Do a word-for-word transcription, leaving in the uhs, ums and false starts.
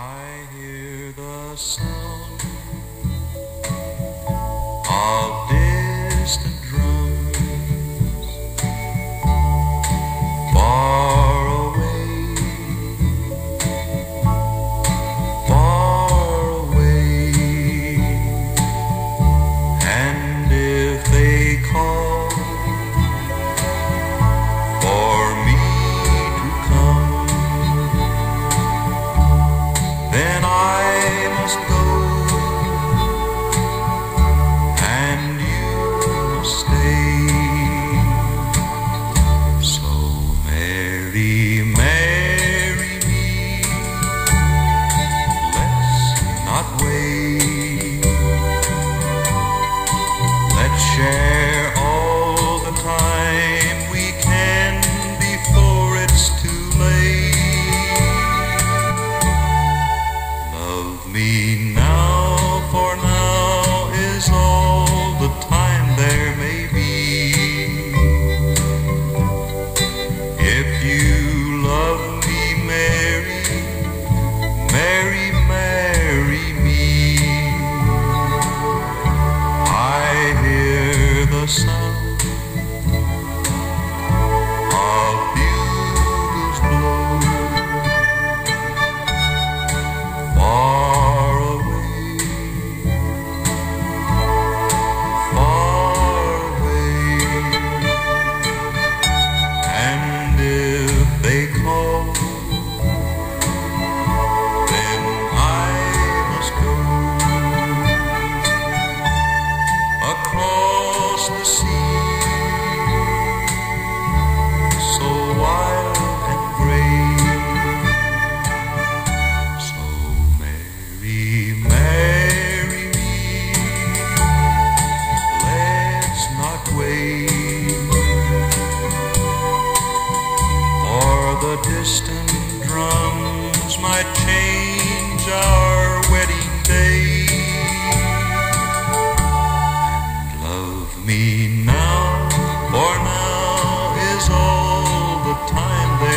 I hear the sound of distant drums far away, far away, and if they call for me then I must go, and you must stay. So Mary, marry me, let's not wait, let's share all the time we can before it's too late. Me now, for now is all the time there may be. If you love me, Mary, Mary, marry me. I hear the sound of bugles blow. Far the sea, so wild and brave. So Mary, marry me, let's not wait for the distant drums might change our wedding day. Me now, for now is all the time.